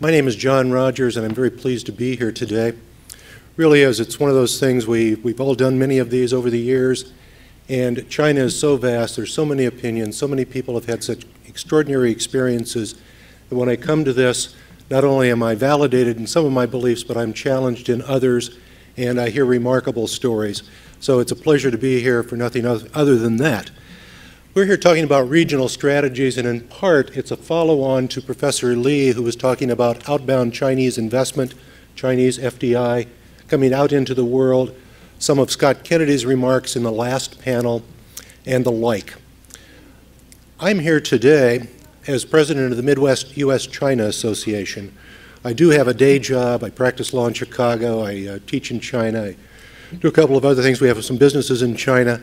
My name is John Rogers, and I'm very pleased to be here today. Really is, it's one of those things, we've all done many of these over the years, and China is so vast, there's so many opinions, so many people have had such extraordinary experiences, that when I come to this, not only am I validated in some of my beliefs, but I'm challenged in others, and I hear remarkable stories. So it's a pleasure to be here for nothing other than that. We're here talking about regional strategies, and in part, it's a follow-on to Professor Lee, who was talking about outbound Chinese investment, Chinese FDI, coming out into the world, some of Scott Kennedy's remarks in the last panel, and the like. I'm here today as president of the Midwest U.S.-China Association. I do have a day job. I practice law in Chicago. I teach in China. I do a couple of other things. We have some businesses in China.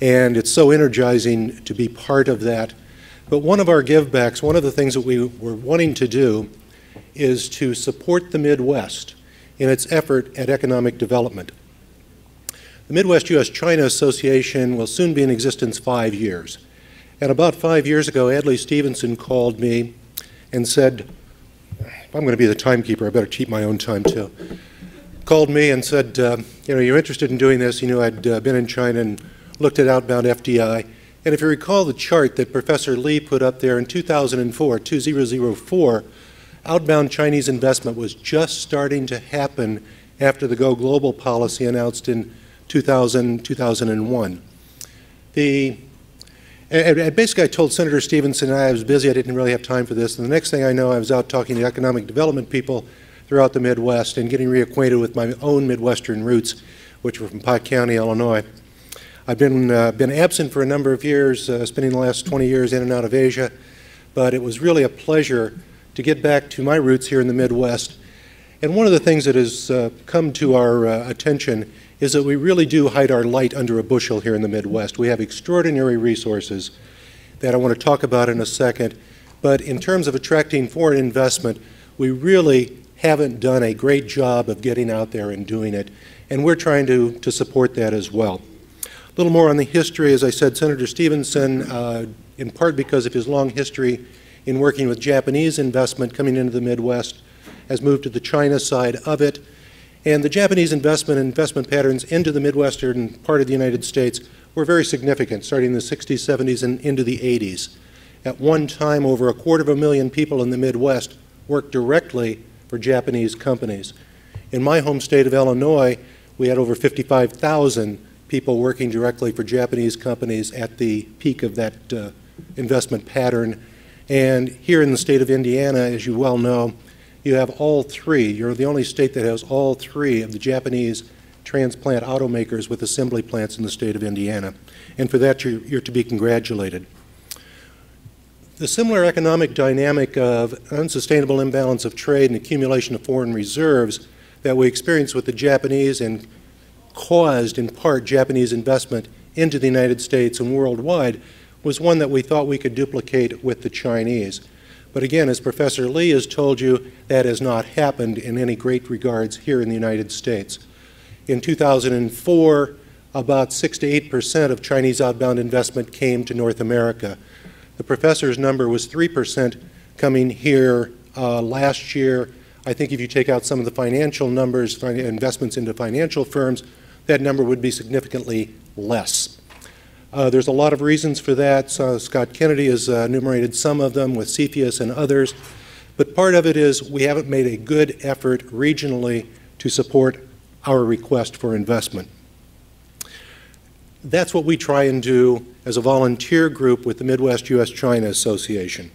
And it's so energizing to be part of that. But one of our givebacks, one of the things that we were wanting to do is to support the Midwest in its effort at economic development. The Midwest U.S.-China Association will soon be in existence 5 years. And about 5 years ago, Adlai Stevenson called me and said, if I'm going to be the timekeeper, I better keep my own time too. Called me and said, you know, you're interested in doing this. You know, I'd been in China and looked at outbound FDI. And if you recall the chart that Professor Lee put up there in 2004, outbound Chinese investment was just starting to happen after the Go Global policy announced in 2001. And basically I told Senator Stevenson I was busy, I didn't really have time for this, and the next thing I know I was out talking to economic development people throughout the Midwest and getting reacquainted with my own Midwestern roots, which were from Pike County, Illinois. I've been absent for a number of years, spending the last 20 years in and out of Asia, but it was really a pleasure to get back to my roots here in the Midwest. And one of the things that has come to our attention is that we really do hide our light under a bushel here in the Midwest. We have extraordinary resources that I want to talk about in a second. But in terms of attracting foreign investment, we really haven't done a great job of getting out there and doing it. And we're trying to support that as well. A little more on the history. As I said, Senator Stevenson, in part because of his long history in working with Japanese investment coming into the Midwest, has moved to the China side of it. And the Japanese investment patterns into the Midwestern part of the United States were very significant, starting in the 60s, 70s, and into the 80s. At one time, over 250,000 people in the Midwest worked directly for Japanese companies. In my home state of Illinois, we had over 55,000 people working directly for Japanese companies at the peak of that investment pattern. And here in the state of Indiana, as you well know, you have all three. You're the only state that has all three of the Japanese transplant automakers with assembly plants in the state of Indiana. And for that, you're to be congratulated. The similar economic dynamic of unsustainable imbalance of trade and accumulation of foreign reserves that we experienced with the Japanese and caused, in part, Japanese investment into the United States and worldwide was one that we thought we could duplicate with the Chinese. But again, as Professor Lee has told you, that has not happened in any great regards here in the United States. In 2004, about 6 to 8% of Chinese outbound investment came to North America. The professor's number was 3% coming here last year. I think if you take out some of the financial numbers, investments into financial firms, that number would be significantly less. There's a lot of reasons for that. So Scott Kennedy has enumerated some of them with CFIUS and others. But part of it is we haven't made a good effort regionally to support our request for investment. That's what we try and do as a volunteer group with the Midwest U.S.-China Association.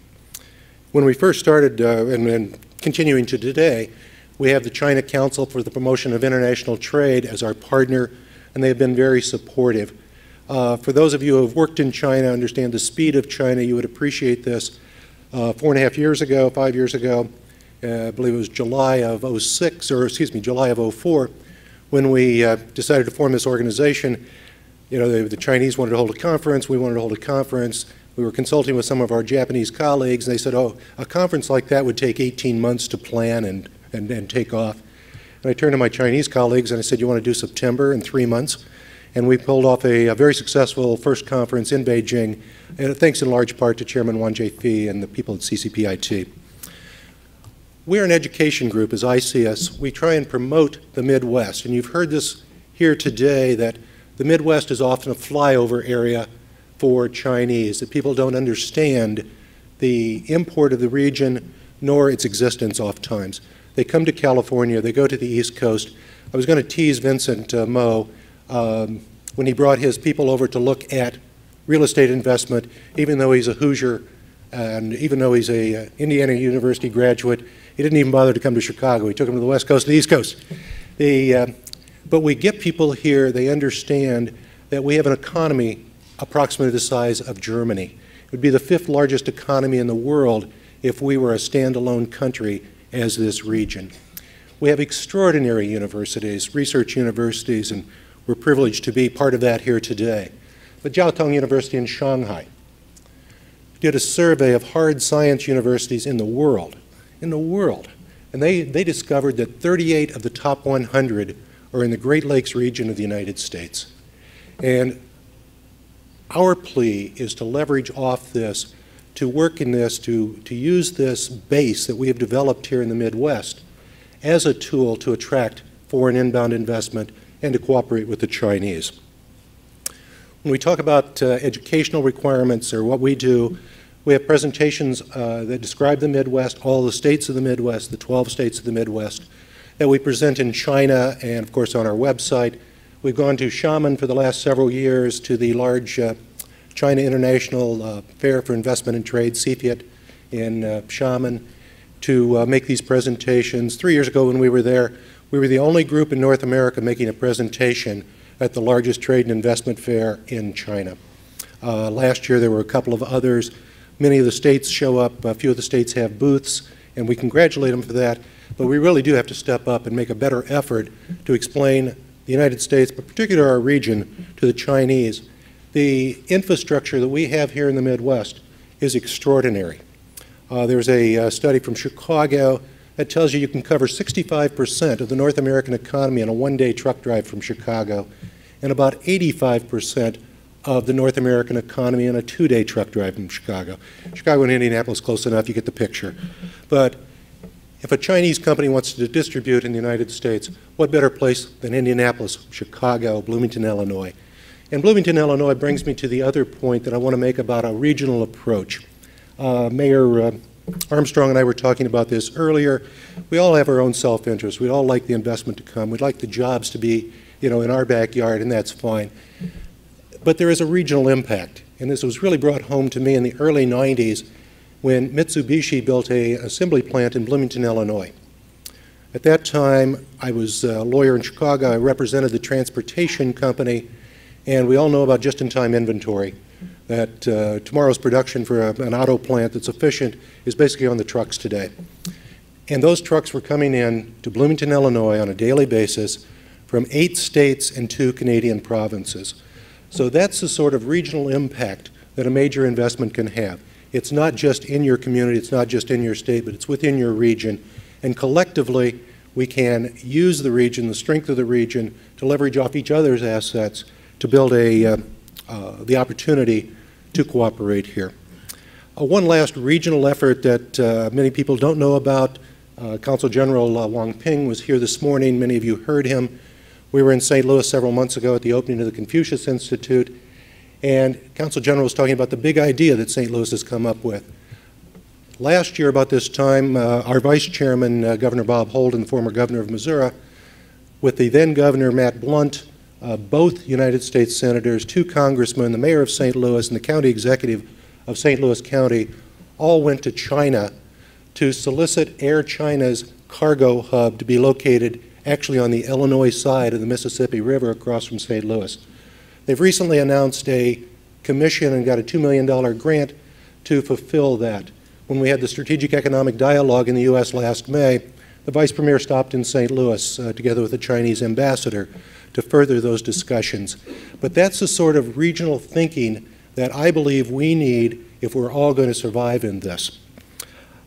When we first started, and continuing to today, we have the China Council for the Promotion of International Trade as our partner, and they've been very supportive. For those of you who have worked in China, understand the speed of China, you would appreciate this. 5 years ago, I believe it was July of 04, when we decided to form this organization. You know, the Chinese wanted to hold a conference, we wanted to hold a conference. We were consulting with some of our Japanese colleagues, and they said, oh, a conference like that would take 18 months to plan and take off. And I turned to my Chinese colleagues and I said, you want to do September in 3 months? And we pulled off a very successful first conference in Beijing, and thanks in large part to Chairman Wang Jiefi and the people at CCPIT. We're an education group, as I see us. We try and promote the Midwest. And you've heard this here today, that the Midwest is often a flyover area for Chinese, that people don't understand the import of the region nor its existence oftentimes. They come to California, they go to the East Coast. I was going to tease Vincent Moe when he brought his people over to look at real estate investment, even though he's a Hoosier and even though he's a Indiana University graduate. He didn't even bother to come to Chicago. He took them to the West Coast and the East Coast. But we get people here, they understand that we have an economy approximately the size of Germany. It would be the 5th largest economy in the world if we were a standalone country as this region. We have extraordinary universities, research universities, and we're privileged to be part of that here today. But Jiao Tong University in Shanghai did a survey of hard science universities in the world, and they discovered that 38 of the top 100 are in the Great Lakes region of the United States. And our plea is to leverage off this, to work in this, to use this base that we have developed here in the Midwest as a tool to attract foreign inbound investment and to cooperate with the Chinese. When we talk about educational requirements or what we do, we have presentations that describe the Midwest, all the states of the Midwest, the 12 states of the Midwest, that we present in China and, of course, on our website. We've gone to Xiamen for the last several years, to the large China International Fair for Investment and Trade, CFIT, in Xiamen, to make these presentations. 3 years ago when we were there, we were the only group in North America making a presentation at the largest trade and investment fair in China. Last year there were a couple of others. Many of the states show up, a few of the states have booths, and we congratulate them for that. But we really do have to step up and make a better effort to explain the United States, but particularly our region, to the Chinese. The infrastructure that we have here in the Midwest is extraordinary. There's a study from Chicago that tells you can cover 65% of the North American economy in a one-day truck drive from Chicago, and about 85% of the North American economy in a two-day truck drive from Chicago. Chicago and Indianapolis close enough, you get the picture. But if a Chinese company wants to distribute in the United States, what better place than Indianapolis, Chicago, Bloomington, Illinois? And Bloomington, Illinois brings me to the other point that I want to make about a regional approach. Mayor Armstrong and I were talking about this earlier. We all have our own self-interest. We all like the investment to come. We'd like the jobs to be, you know, in our backyard, and that's fine. But there is a regional impact, and this was really brought home to me in the early 90s when Mitsubishi built an assembly plant in Bloomington, Illinois. At that time, I was a lawyer in Chicago. I represented the transportation company, and we all know about just-in-time inventory, that tomorrow's production for an auto plant that's efficient is basically on the trucks today. And those trucks were coming in to Bloomington, Illinois on a daily basis from 8 states and 2 Canadian provinces. So that's the sort of regional impact that a major investment can have. It's not just in your community, it's not just in your state, but it's within your region. And collectively, we can use the region, the strength of the region, to leverage off each other's assets to build a the opportunity to cooperate here. One last regional effort that many people don't know about, Consul General Wang Ping was here this morning. Many of you heard him. We were in St. Louis several months ago at the opening of the Confucius Institute, and Consul General was talking about the big idea that St. Louis has come up with. Last year about this time, our vice chairman, Governor Bob Holden, the former governor of Missouri, with the then governor Matt Blunt, both United States senators, 2 congressmen, the mayor of St. Louis, and the county executive of St. Louis County all went to China to solicit Air China's cargo hub to be located actually on the Illinois side of the Mississippi River across from St. Louis. They've recently announced a commission and got a $2 million grant to fulfill that. When we had the Strategic Economic Dialogue in the U.S. last May, the vice premier stopped in St. Louis together with the Chinese ambassador to further those discussions. But that's the sort of regional thinking that I believe we need if we're all going to survive in this.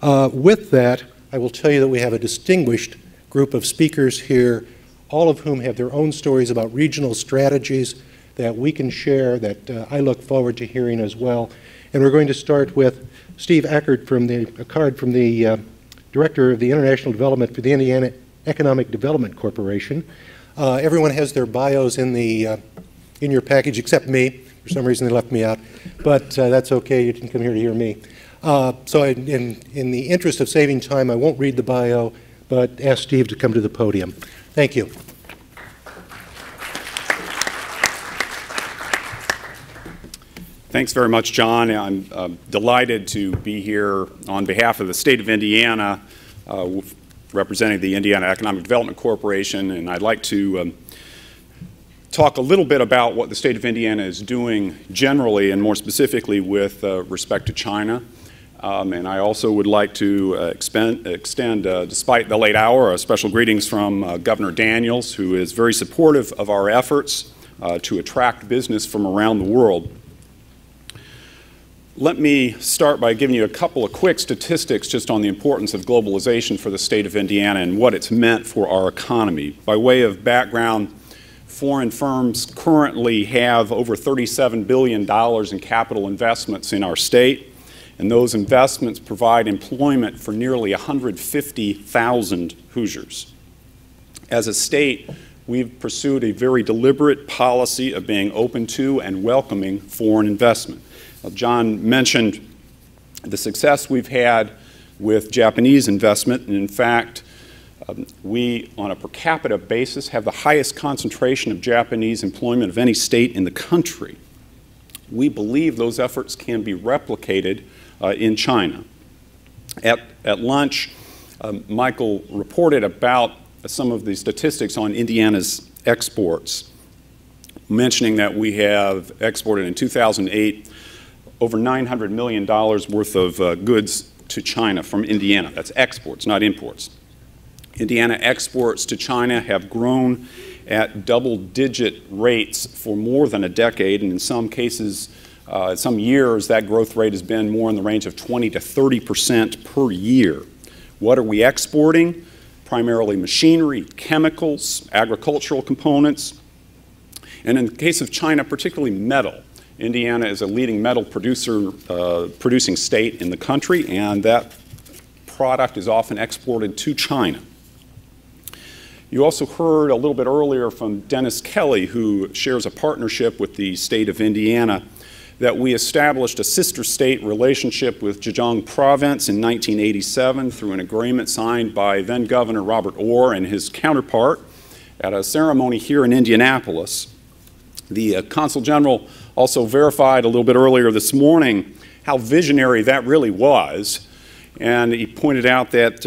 With that, I will tell you that we have a distinguished group of speakers here, all of whom have their own stories about regional strategies that we can share, that I look forward to hearing as well. And we're going to start with Steve Ackard from the Director of the International Development for the Indiana Economic Development Corporation. Everyone has their bios in the in your package except me. For some reason they left me out, but that's okay. You didn't come here to hear me. So in the interest of saving time, I won't read the bio, but ask Steve to come to the podium. Thank you. Thanks very much, John. I'm delighted to be here on behalf of the state of Indiana, representing the Indiana Economic Development Corporation, and I'd like to talk a little bit about what the state of Indiana is doing generally and more specifically with respect to China. And I also would like to extend, despite the late hour, special greetings from Governor Daniels, who is very supportive of our efforts to attract business from around the world. Let me start by giving you a couple of quick statistics just on the importance of globalization for the state of Indiana and what it's meant for our economy. By way of background, foreign firms currently have over $37 billion in capital investments in our state, and those investments provide employment for nearly 150,000 Hoosiers. As a state, we've pursued a very deliberate policy of being open to and welcoming foreign investment. John mentioned the success we've had with Japanese investment, and in fact, we, on a per capita basis, have the highest concentration of Japanese employment of any state in the country. We believe those efforts can be replicated in China. At lunch, Michael reported about some of the statistics on Indiana's exports, mentioning that we have exported in 2008 over $900 million worth of goods to China from Indiana. That's exports, not imports. Indiana exports to China have grown at double-digit rates for more than a decade, and in some cases, some years, that growth rate has been more in the range of 20% to 30% per year. What are we exporting? Primarily machinery, chemicals, agricultural components, and in the case of China, particularly metal. Indiana is a leading metal producer, producing state in the country, and that product is often exported to China. You also heard a little bit earlier from Dennis Kelly, who shares a partnership with the state of Indiana, that we established a sister state relationship with Zhejiang Province in 1987 through an agreement signed by then Governor Robert Orr and his counterpart at a ceremony here in Indianapolis. The Consul General also verified a little bit earlier this morning how visionary that really was, and he pointed out that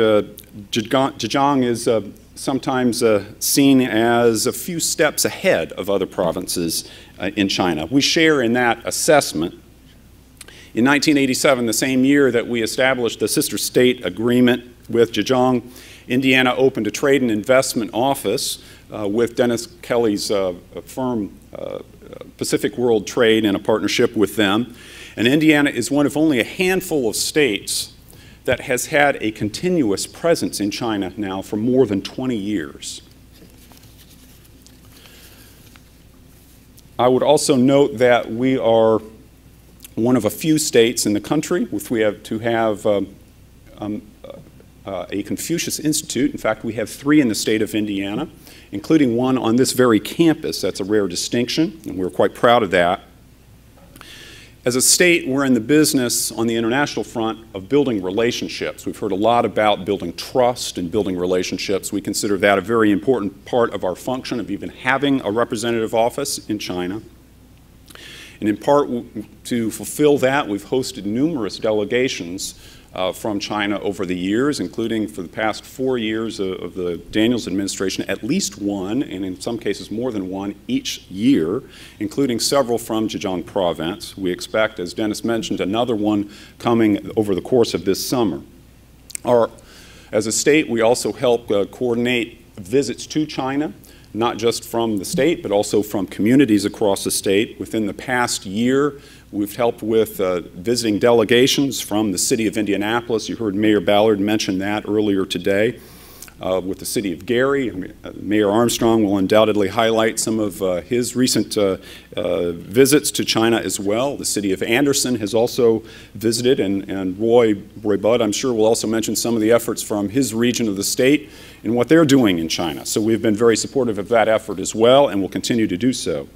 Zhejiang is sometimes seen as a few steps ahead of other provinces in China. We share in that assessment. In 1987, the same year that we established the sister state agreement with Zhejiang, Indiana opened a trade and investment office with Dennis Kelly's firm Pacific World Trade in a partnership with them. And Indiana is one of only a handful of states that has had a continuous presence in China now for more than 20 years. I would also note that we are one of a few states in the country which we have to have a Confucius Institute. In fact, we have 3 in the state of Indiana, including one on this very campus. That's a rare distinction, and we're quite proud of that. As a state, we're in the business on the international front of building relationships. We've heard a lot about building trust and building relationships. We consider that a very important part of our function of even having a representative office in China. And in part to fulfill that, we've hosted numerous delegations from China over the years, including for the past 4 years of the Daniels administration, at least one, and in some cases more than one, each year, including several from Zhejiang Province. We expect, as Dennis mentioned, another one coming over the course of this summer. As a state, we also help coordinate visits to China, not just from the state, but also from communities across the state. Within the past year, we've helped with visiting delegations from the city of Indianapolis. You heard Mayor Ballard mention that earlier today. with the city of Gary. I mean, Mayor Armstrong will undoubtedly highlight some of his recent visits to China as well. The city of Anderson has also visited, and Roy Budd, I'm sure, will also mention some of the efforts from his region of the state and what they're doing in China. So we've been very supportive of that effort as well, and will continue to do so.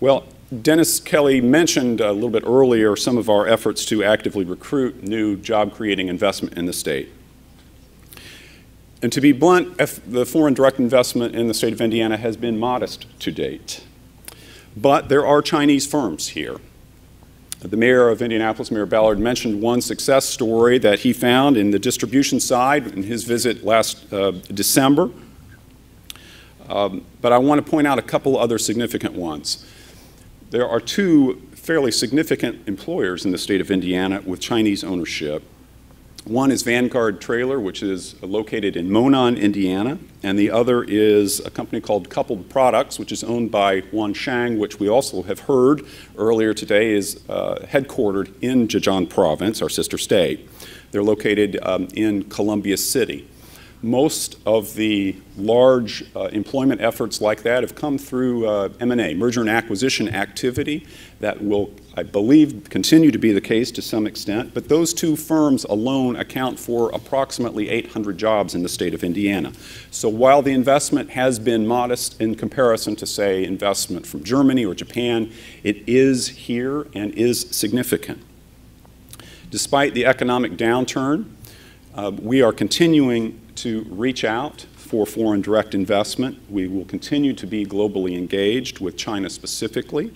Well, Dennis Kelly mentioned a little bit earlier some of our efforts to actively recruit new job-creating investment in the state. And to be blunt, the foreign direct investment in the state of Indiana has been modest to date. But there are Chinese firms here. The mayor of Indianapolis, Mayor Ballard, mentioned one success story that he found in the distribution side in his visit last December. But I want to point out a couple other significant ones. There are two fairly significant employers in the state of Indiana with Chinese ownership. One is Vanguard Trailer, which is located in Monon, Indiana, and the other is a company called Coupled Products, which is owned by Wanshang, which we also have heard earlier today is headquartered in Zhejiang Province, our sister state. They're located in Columbia City. Most of the large employment efforts like that have come through M&A, merger and acquisition activity. That will, I believe, continue to be the case to some extent. But those two firms alone account for approximately 800 jobs in the state of Indiana. So while the investment has been modest in comparison to, say, investment from Germany or Japan, it is here and is significant. Despite the economic downturn, we are continuing to reach out for foreign direct investment. We will continue to be globally engaged with China specifically.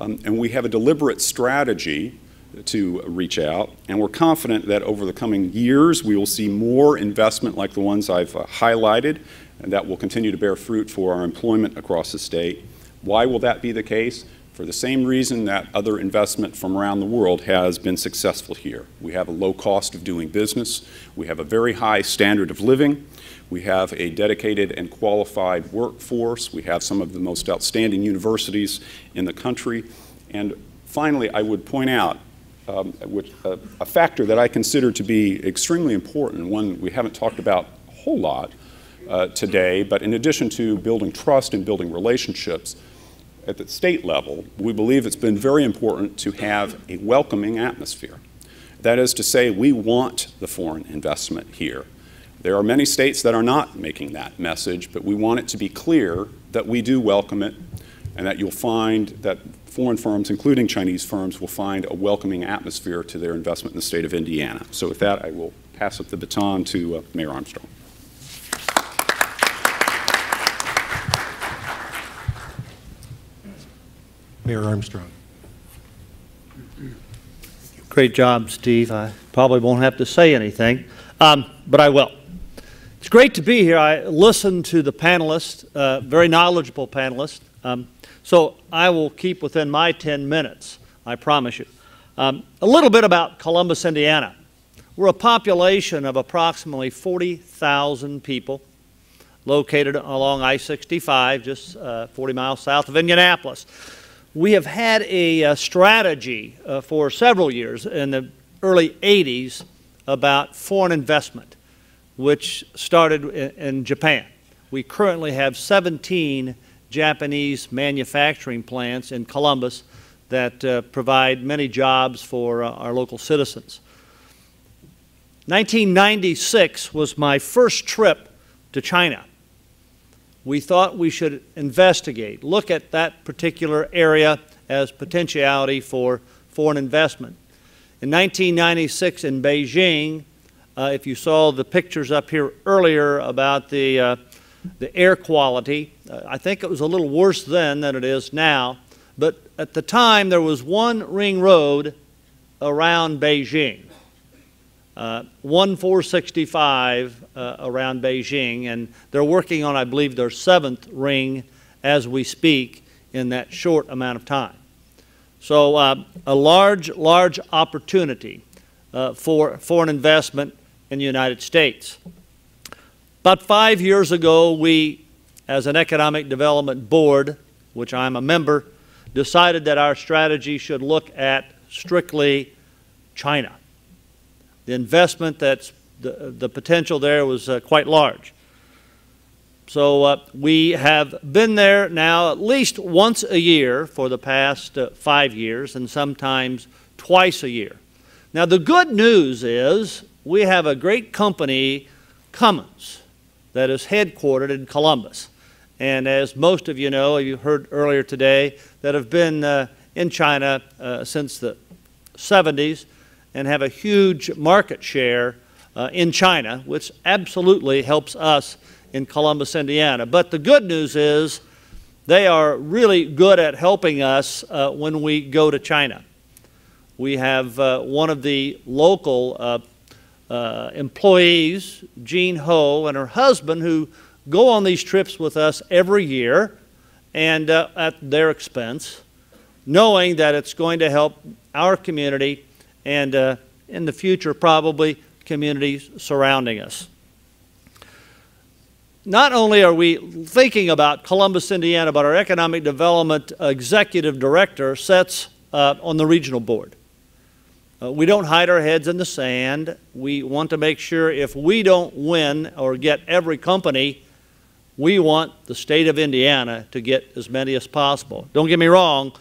And we have a deliberate strategy to reach out. And we're confident that over the coming years, we will see more investment like the ones I've highlighted, and that will continue to bear fruit for our employment across the state. Why will that be the case? For the same reason that other investment from around the world has been successful here. We have a low cost of doing business. We have a very high standard of living. We have a dedicated and qualified workforce. We have some of the most outstanding universities in the country. And finally, I would point out a factor that I consider to be extremely important, one we haven't talked about a whole lot today, but in addition to building trust and building relationships, at the state level, we believe it's been very important to have a welcoming atmosphere. That is to say, we want the foreign investment here. There are many states that are not making that message, but we want it to be clear that we do welcome it, and that you'll find that foreign firms, including Chinese firms, will find a welcoming atmosphere to their investment in the state of Indiana. So with that, I will pass up the baton to Mayor Armstrong. Mayor Armstrong. Great job, Steve. I probably won't have to say anything, but I will. It's great to be here. I listened to the panelists, very knowledgeable panelists, so I will keep within my 10 minutes, I promise you. A little bit about Columbus, Indiana. We're a population of approximately 40,000 people located along I-65, just 40 miles south of Indianapolis. We have had a strategy for several years in the early 80s about foreign investment, which started in Japan. We currently have 17 Japanese manufacturing plants in Columbus that provide many jobs for our local citizens. 1996 was my first trip to China. We thought we should investigate, look at that particular area as potentiality for foreign investment. In 1996 in Beijing, if you saw the pictures up here earlier about the air quality, I think it was a little worse then than it is now, but at the time there was one ring road around Beijing, 1465 around Beijing, and they're working on, I believe, their 7th ring as we speak in that short amount of time. So a large opportunity for foreign investment in the United States. About 5 years ago, we, as an economic development board, which I'm a member, decided that our strategy should look at strictly China. The investment that's the potential there was quite large. So we have been there now at least once a year for the past 5 years, and sometimes twice a year. Now the good news is we have a great company, Cummins, that is headquartered in Columbus. And as most of you know, you heard earlier today, that have been in China since the 70s and have a huge market share in China, which absolutely helps us in Columbus, Indiana. But the good news is they are really good at helping us when we go to China. We have one of the local employees, Jean Ho, and her husband, who go on these trips with us every year, and at their expense, knowing that it's going to help our community and in the future probably communities surrounding us. Not only are we thinking about Columbus, Indiana, but our economic development executive director sits on the regional board. We don't hide our heads in the sand. We want to make sure if we don't win or get every company, we want the state of Indiana to get as many as possible. Don't get me wrong,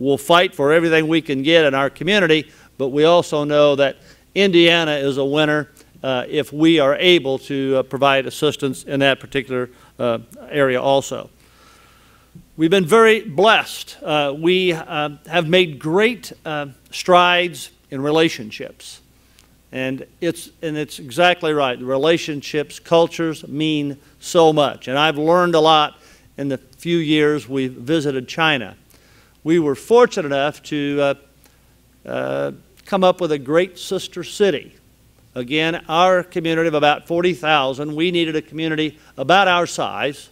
we'll fight for everything we can get in our community, but we also know that Indiana is a winner if we are able to provide assistance in that particular area also. We've been very blessed. We have made great strides in relationships. And it's exactly right. Relationships, cultures mean so much. And I've learned a lot in the few years we've visited China. We were fortunate enough to come up with a great sister city. Again, our community of about 40,000, we needed a community about our size.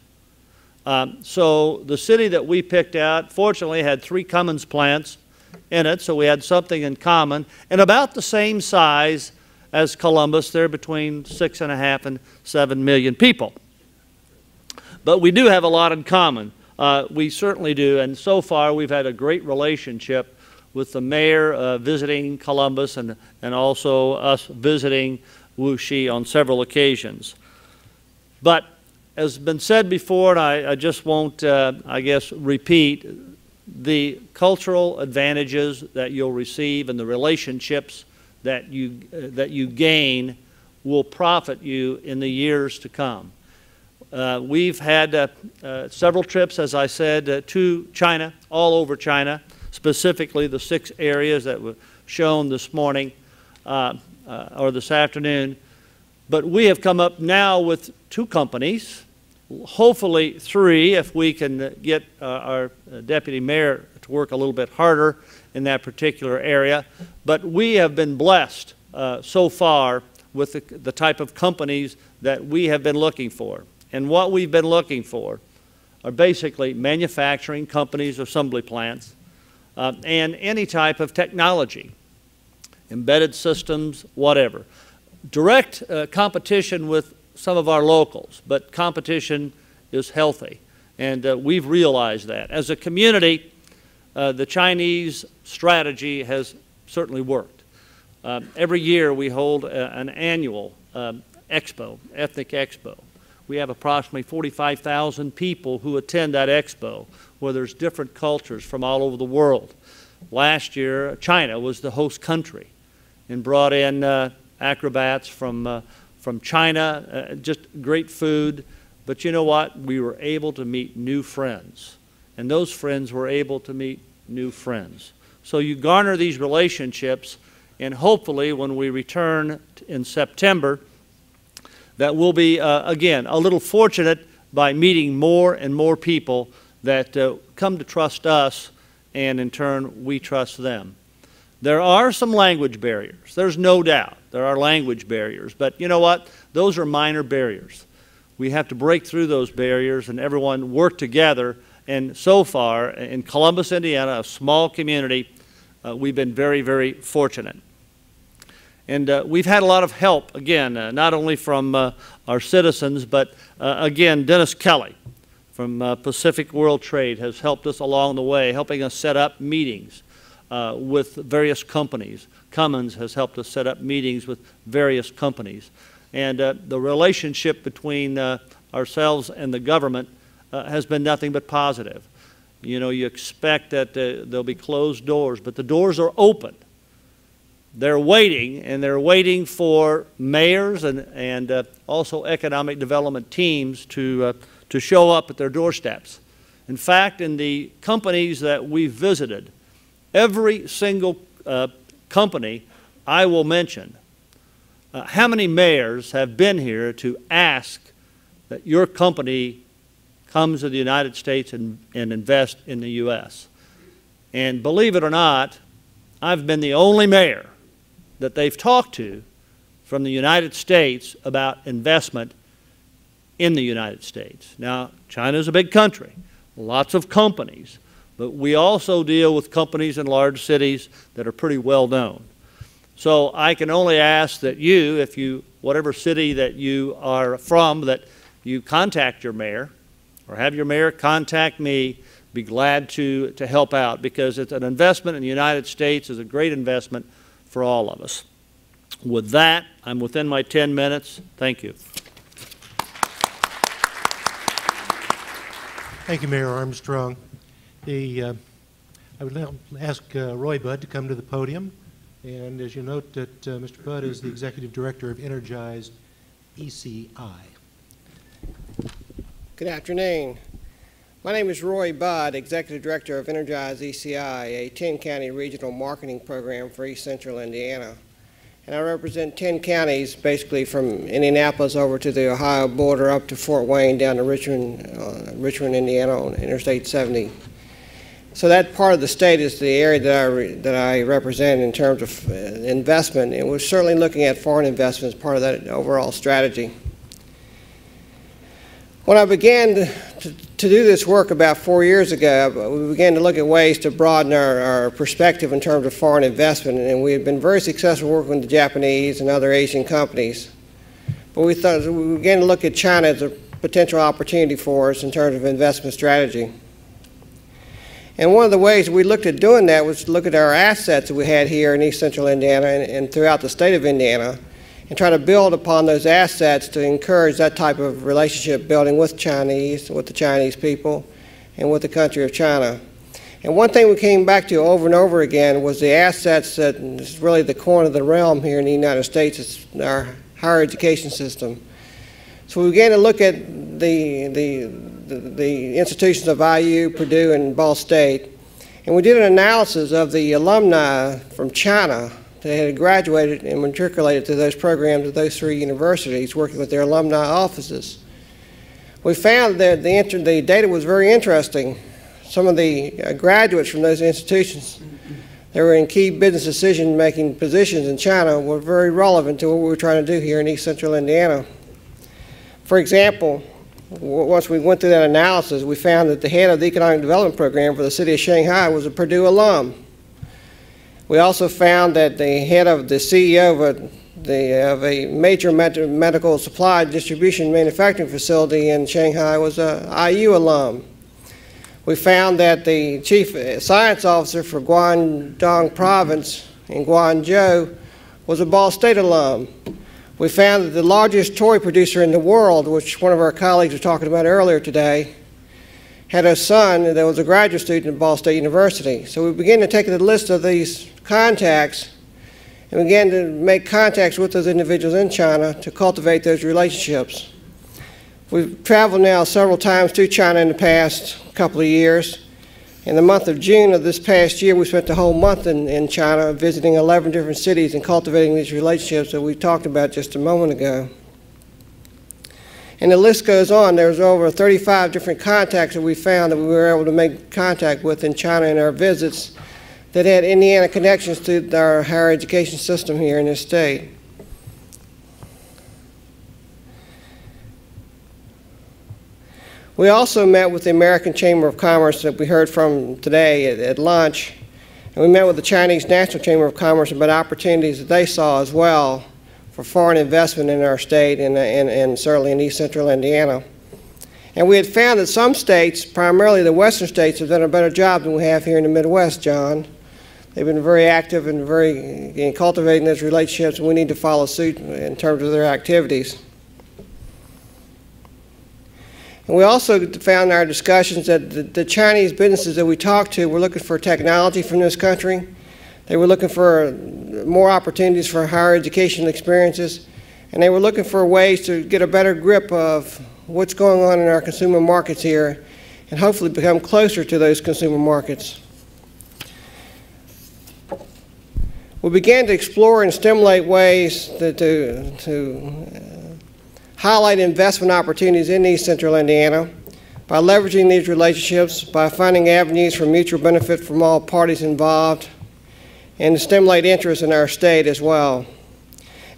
So the city that we picked out, fortunately, had 3 Cummins plants in it, so we had something in common, and about the same size as Columbus. They're between 6.5 and 7 million people. But we do have a lot in common. We certainly do, and so far we've had a great relationship with the mayor visiting Columbus and also us visiting Wuxi on several occasions. But as has been said before, and I just won't, I guess, repeat, the cultural advantages that you'll receive and the relationships that you gain will profit you in the years to come. We've had several trips, as I said, to China, all over China, specifically the 6 areas that were shown this morning or this afternoon. But we have come up now with 2 companies, hopefully 3 if we can get our deputy mayor to work a little bit harder in that particular area. But we have been blessed so far with the type of companies that we have been looking for. And what we've been looking for are basically manufacturing companies, assembly plants, and any type of technology, embedded systems, whatever. Direct competition with some of our locals, but competition is healthy, and we've realized that. As a community, the Chinese strategy has certainly worked. Every year we hold an annual expo, ethnic expo. We have approximately 45,000 people who attend that expo, where there's different cultures from all over the world. Last year, China was the host country and brought in acrobats from China, just great food. But you know what? We were able to meet new friends, and those friends were able to meet new friends. So you garner these relationships, and hopefully when we return in September, that we'll be, again, a little fortunate by meeting more and more people that come to trust us, and in turn, we trust them. There are some language barriers. There's no doubt there are language barriers. But you know what? Those are minor barriers. We have to break through those barriers and everyone work together. And so far, in Columbus, Indiana, a small community, we've been very, very fortunate. And we've had a lot of help, again, not only from our citizens, but again, Dennis Kelly from Pacific World Trade has helped us along the way, helping us set up meetings. with various companies. Cummins has helped us set up meetings with various companies. And the relationship between ourselves and the government has been nothing but positive. You know, you expect that there'll be closed doors, but the doors are open. They're waiting, and they're waiting for mayors and also economic development teams to show up at their doorsteps. In fact, in the companies that we visited, every single company I will mention, how many mayors have been here to ask that your company comes to the United States and invest in the U.S.? And believe it or not, I've been the only mayor that they've talked to from the United States about investment in the United States. Now, China's a big country, lots of companies, but we also deal with companies in large cities that are pretty well known. So I can only ask that you, if you, whatever city that you are from, that you contact your mayor or have your mayor contact me. Be glad to help out, because it's an investment in the United States is a great investment for all of us. With that, I'm within my 10 minutes. Thank you. Thank you, Mayor Armstrong. I would now ask Roy Budd to come to the podium. And as you note that Mr. Budd is the Executive Director of Energize ECI. Good afternoon. My name is Roy Budd, Executive Director of Energize ECI, a 10-county regional marketing program for East Central Indiana. And I represent 10 counties, basically from Indianapolis over to the Ohio border, up to Fort Wayne, down to Richmond, Indiana on Interstate 70. So that part of the state is the area that I represent in terms of investment, and we're certainly looking at foreign investment as part of that overall strategy. When I began to do this work about 4 years ago, we began to look at ways to broaden our perspective in terms of foreign investment, and we had been very successful working with the Japanese and other Asian companies. But we began to look at China as a potential opportunity for us in terms of investment strategy. And one of the ways we looked at doing that was to look at our assets that we had here in East Central Indiana and throughout the state of Indiana, and try to build upon those assets to encourage that type of relationship building with the Chinese people, and with the country of China. And one thing we came back to over and over again was the assets that is really the corner of the realm here in the United States, it's our higher education system. So we began to look at the institutions of IU, Purdue, and Ball State, and we did an analysis of the alumni from China that had graduated and matriculated to those programs at those three universities, working with their alumni offices. We found that the data was very interesting. Some of the graduates from those institutions that were in key business decision-making positions in China were very relevant to what we were trying to do here in East Central Indiana. For example, once we went through that analysis, we found that the head of the Economic Development Program for the city of Shanghai was a Purdue alum. We also found that the head of the CEO of a major medical supply distribution manufacturing facility in Shanghai was an IU alum. We found that the chief science officer for Zhejiang Province in Guangzhou was a Ball State alum. We found that the largest toy producer in the world, which one of our colleagues was talking about earlier today, had a son that was a graduate student at Ball State University. So we began to take the list of these contacts and began to make contacts with those individuals in China to cultivate those relationships. We've traveled now several times to China in the past couple of years. In the month of June of this past year, we spent the whole month in China visiting 11 different cities and cultivating these relationships that we talked about just a moment ago. And the list goes on. There's over 35 different contacts that we found that we were able to make contact with in China in our visits that had Indiana connections to our higher education system here in this state. We also met with the American Chamber of Commerce that we heard from today at lunch, and we met with the Chinese National Chamber of Commerce about opportunities that they saw as well for foreign investment in our state and certainly in East Central Indiana. And we had found that some states, primarily the western states, have done a better job than we have here in the Midwest, John. They've been very active and very in cultivating those relationships. We need to follow suit in terms of their activities. And we also found in our discussions that the Chinese businesses that we talked to were looking for technology from this country. They were looking for more opportunities for higher educational experiences. And they were looking for ways to get a better grip of what's going on in our consumer markets here and hopefully become closer to those consumer markets. We began to explore and stimulate ways to highlight investment opportunities in East Central Indiana by leveraging these relationships, by finding avenues for mutual benefit from all parties involved, and to stimulate interest in our state as well.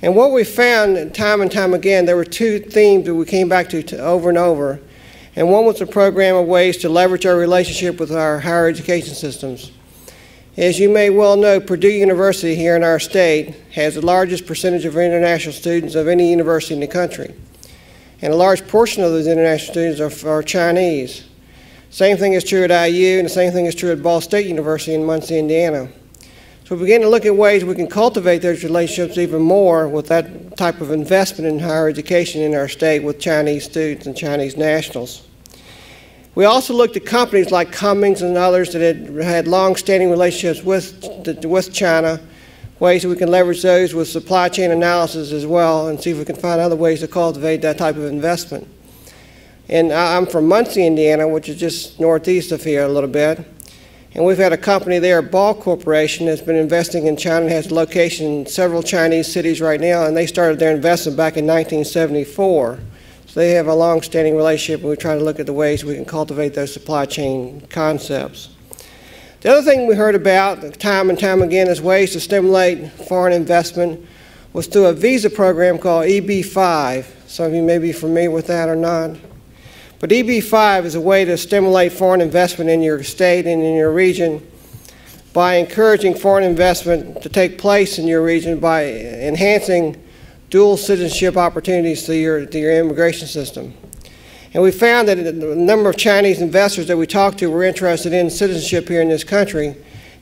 And what we found time and time again, there were two themes that we came back to over and over. And one was a program of ways to leverage our relationship with our higher education systems. As you may well know, Purdue University here in our state has the largest percentage of international students of any university in the country. And a large portion of those international students are Chinese. Same thing is true at IU, and the same thing is true at Ball State University in Muncie, Indiana. So we begin to look at ways we can cultivate those relationships even more with that type of investment in higher education in our state with Chinese students and Chinese nationals. We also looked at companies like Cummins and others that had long-standing relationships with China, ways that we can leverage those with supply chain analysis as well and see if we can find other ways to cultivate that type of investment. And I'm from Muncie, Indiana, which is just northeast of here a little bit. And we've had a company there, Ball Corporation, that's been investing in China and has a location in several Chinese cities right now, and they started their investment back in 1974. So they have a long-standing relationship, and we're trying to look at the ways we can cultivate those supply chain concepts. The other thing we heard about time and time again as ways to stimulate foreign investment was through a visa program called EB-5. Some of you may be familiar with that or not. But EB-5 is a way to stimulate foreign investment in your state and in your region by encouraging foreign investment to take place in your region by enhancing dual citizenship opportunities through your immigration system. And we found that the number of Chinese investors that we talked to were interested in citizenship here in this country,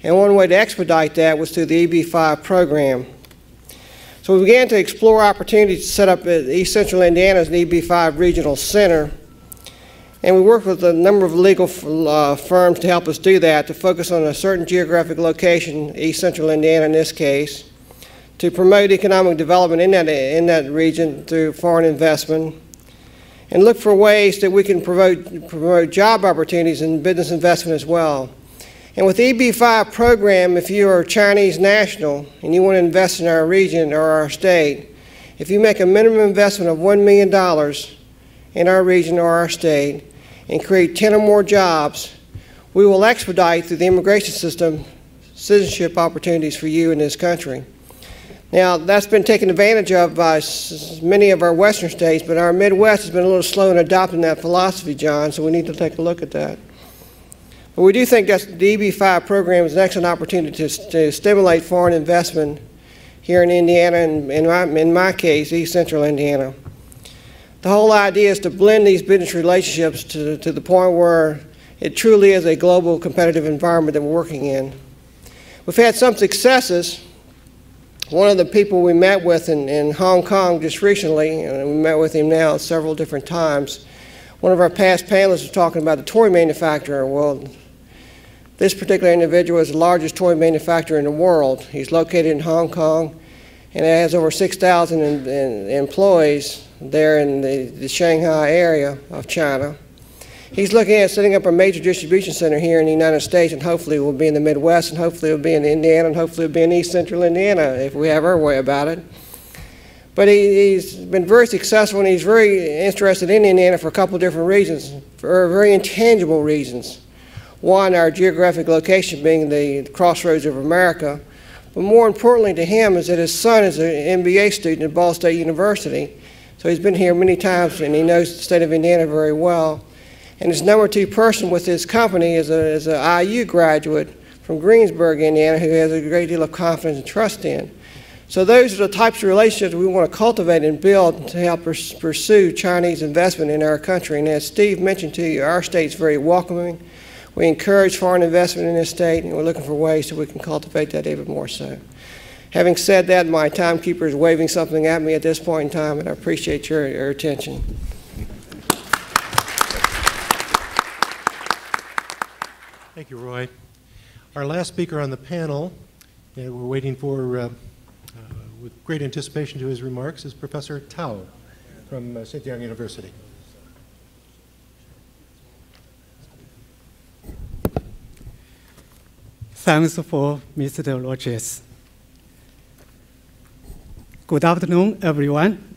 and one way to expedite that was through the EB-5 program. So we began to explore opportunities to set up East Central Indiana as an EB-5 regional center. And we worked with a number of legal firms to help us do that, to focus on a certain geographic location, East Central Indiana in this case, to promote economic development in that region through foreign investment, and look for ways that we can promote job opportunities and business investment as well. And with the EB-5 program, if you are a Chinese national and you want to invest in our region or our state, if you make a minimum investment of $1 million in our region or our state, and create 10 or more jobs, we will expedite through the immigration system citizenship opportunities for you in this country. Now, that's been taken advantage of by many of our western states, but our Midwest has been a little slow in adopting that philosophy, John, so we need to take a look at that. But we do think that the EB-5 program is an excellent opportunity to stimulate foreign investment here in Indiana, and in my case, East Central Indiana. The whole idea is to blend these business relationships to the point where it truly is a global competitive environment that we're working in. We've had some successes. One of the people we met with in Hong Kong just recently, and we met with him now several different times, one of our past panelists was talking about a toy manufacturer. Well, this particular individual is the largest toy manufacturer in the world. He's located in Hong Kong, and it has over 6,000 employees there in the Shanghai area of China. He's looking at setting up a major distribution center here in the United States, and hopefully it will be in the Midwest, and hopefully it will be in Indiana, and hopefully it will be in East Central Indiana if we have our way about it. But he's been very successful, and he's very interested in Indiana for a couple of different reasons, for very intangible reasons. One, our geographic location being the crossroads of America. But more importantly to him is that his son is an MBA student at Ball State University. So he's been here many times, and he knows the state of Indiana very well. And his number two person with his company is an IU graduate from Greensburg, Indiana, who has a great deal of confidence and trust in. So those are the types of relationships we want to cultivate and build to help pursue Chinese investment in our country. And as Steve mentioned to you, our state's very welcoming. We encourage foreign investment in this state, and we're looking for ways that we can cultivate that even more so. Having said that, my timekeeper is waving something at me at this point in time, and I appreciate your attention. Thank you, Roy. Our last speaker on the panel, and we're waiting for, with great anticipation to his remarks, is Professor Tao from Zhejiang University. Thanks for Mr. Rogers. Good afternoon, everyone.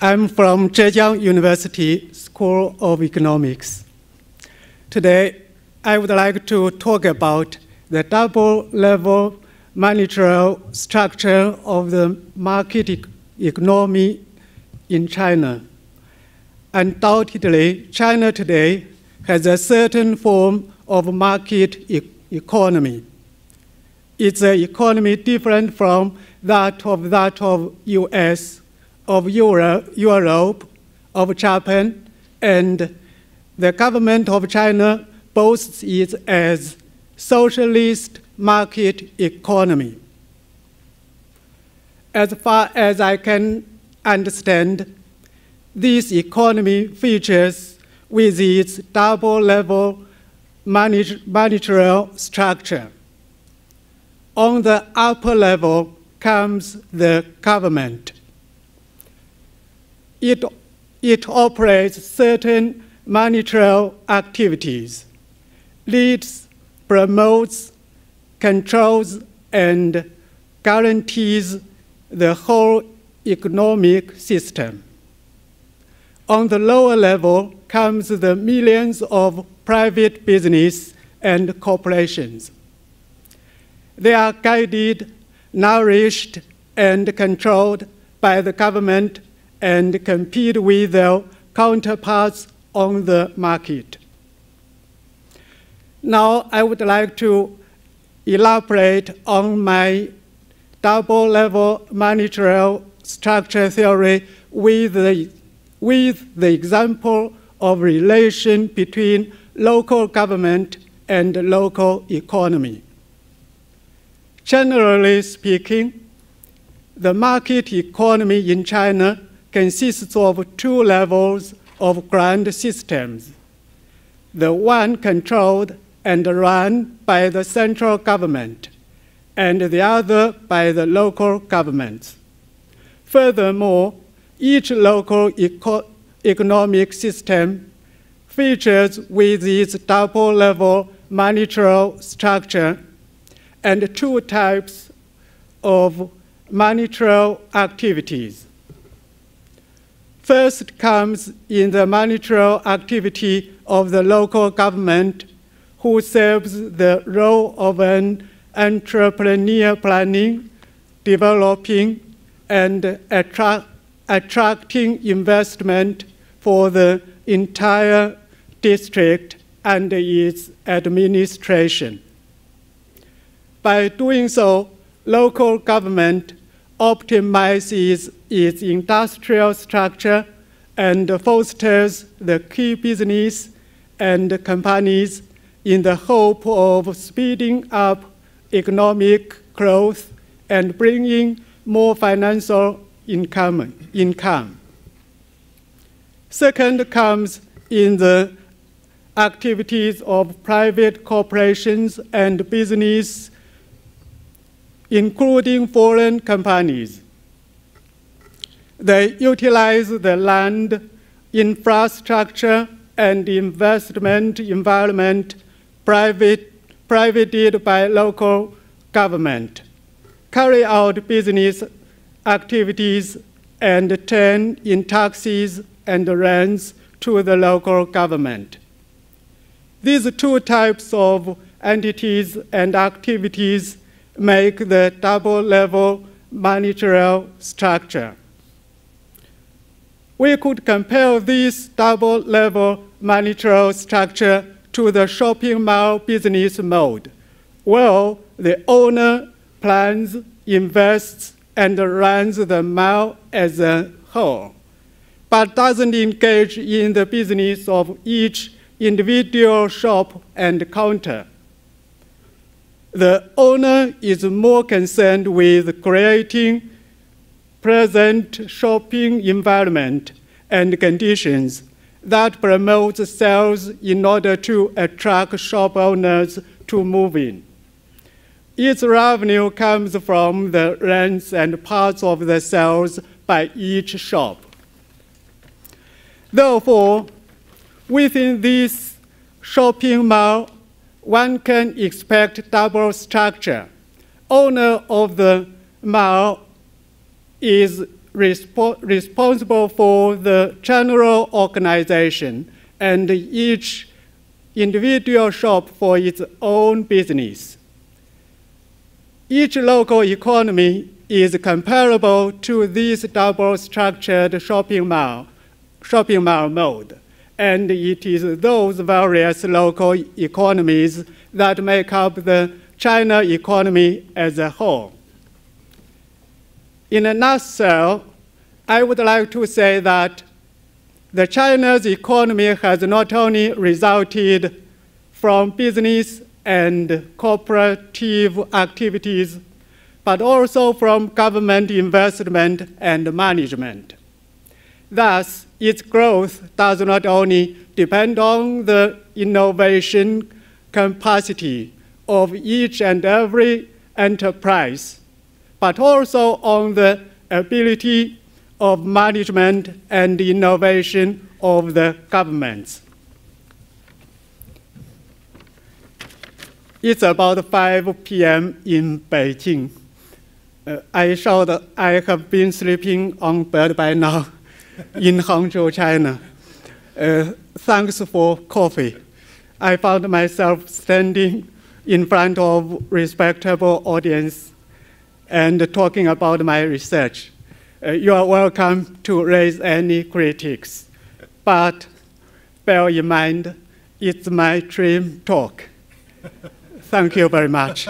I'm from Zhejiang University School of Economics. Today, I would like to talk about the double-level managerial structure of the market economy in China. Undoubtedly, China today has a certain form of market economy. It's an economy different from that of US, of Europe, of Japan, and the government of China boasts it as socialist market economy. As far as I can understand, this economy features with its double-level managerial structure. On the upper level comes the government. It operates certain managerial activities, leads, promotes, controls, and guarantees the whole economic system. On the lower level comes the millions of private business and corporations. They are guided, nourished, and controlled by the government and compete with their counterparts on the market. Now I would like to elaborate on my double-level managerial structure theory with the example of relation between local government and local economy. Generally speaking, the market economy in China consists of two levels of grand systems, the one controlled and run by the central government, and the other by the local governments. Furthermore, each local economic system features with its double-level managerial structure and two types of managerial activities. First comes in the managerial activity of the local government, who serves the role of an entrepreneur, planning, developing, and attracting investment for the entire district and its administration. By doing so, local government optimizes its industrial structure and fosters the key business and companies in the hope of speeding up economic growth and bringing more financial income. Second comes in the activities of private corporations and business, including foreign companies. They utilize the land, infrastructure, and investment environment provided by local government, carry out business activities, and turn in taxes and rents to the local government. These two types of entities and activities make the double-level managerial structure. We could compare this double-level managerial structure to the shopping mall business mode, where the owner plans, invests, and runs the mall as a whole, but doesn't engage in the business of each individual shop and counter. The owner is more concerned with creating present shopping environment and conditions that promotes sales in order to attract shop owners to move in. Its revenue comes from the rents and parts of the sales by each shop. Therefore, within this shopping mall, one can expect double structure. Owner of the mall is responsible for the general organization and each individual shop for its own business. Each local economy is comparable to this double-structured shopping mall mode, and it is those various local economies that make up the China economy as a whole. In a nutshell, I would like to say that the China's economy has not only resulted from business and cooperative activities, but also from government investment and management. Thus, its growth does not only depend on the innovation capacity of each and every enterprise, but also on the ability of management and innovation of the governments. It's about 5 p.m. in Beijing. I should have been sleeping on bed by now in Hangzhou, China. Thanks for coffee. I found myself standing in front of respectable audience and talking about my research. You are welcome to raise any critics, but bear in mind, it's my dream talk. Thank you very much.